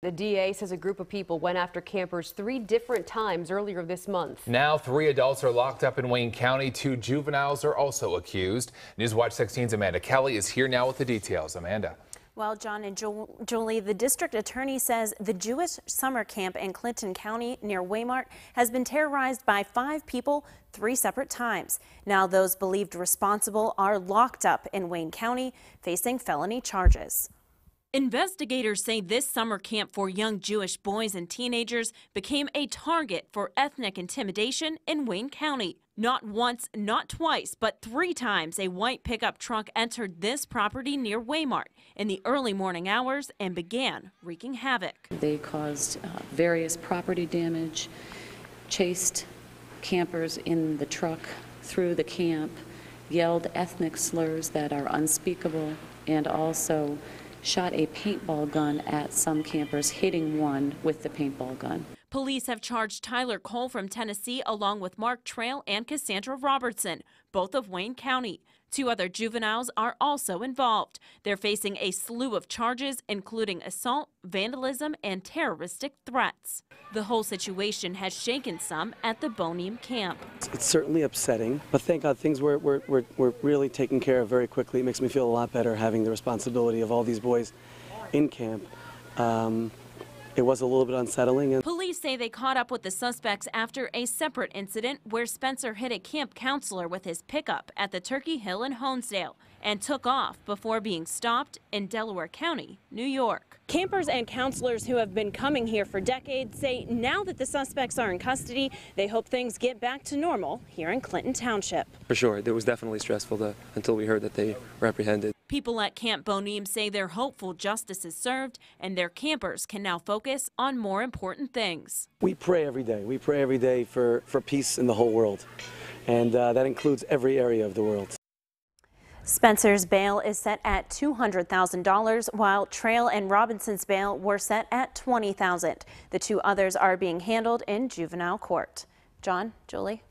The DA says a group of people went after campers 3 different times earlier this month. Now 3 adults are locked up in Wayne County. 2 juveniles are also accused. News Watch 16's Amanda Kelly is here now with the details. Amanda. Well, John and Julie, the district attorney says the Jewish summer camp in Clinton County near Waymart has been terrorized by 5 people 3 separate times. Now those believed responsible are locked up in Wayne County facing felony charges. Investigators say this summer camp for young Jewish boys and teenagers became a target for ethnic intimidation in Wayne County. Not once, not twice, but 3 times a white pickup truck entered this property near Waymart in the early morning hours and began wreaking havoc. They caused various property damage, chased campers in the truck through the camp, yelled ethnic slurs that are unspeakable, and also shot a paintball gun at some campers, hitting one with the paintball gun. Police have charged Tyler Cole from Tennessee along with Mark Trail and Cassandra Robertson, both of Wayne County. 2 other juveniles are also involved. They're facing a slew of charges, including assault, vandalism, and terroristic threats. The whole situation has shaken some at the Bonim camp. It's certainly upsetting, but thank God things were really taken care of very quickly. It makes me feel a lot better having the responsibility of all these boys in camp. It was a little bit unsettling. Police say they caught up with the suspects after a separate incident where Spencer hit a camp counselor with his pickup at the Turkey Hill in Honesdale and took off before being stopped in Delaware County, New York. Campers and counselors who have been coming here for decades say now that the suspects are in custody, they hope things get back to normal here in Clinton Township. For sure, it was definitely stressful until we heard that they were apprehended. People at Camp Bonim say they're hopeful justice is served and their campers can now focus on more important things. We pray every day. We pray every day for peace in the whole world, and that includes every area of the world. Spencer's bail is set at $200,000, while Trail and Robinson's bail were set at $20,000. The 2 others are being handled in juvenile court. John, Julie.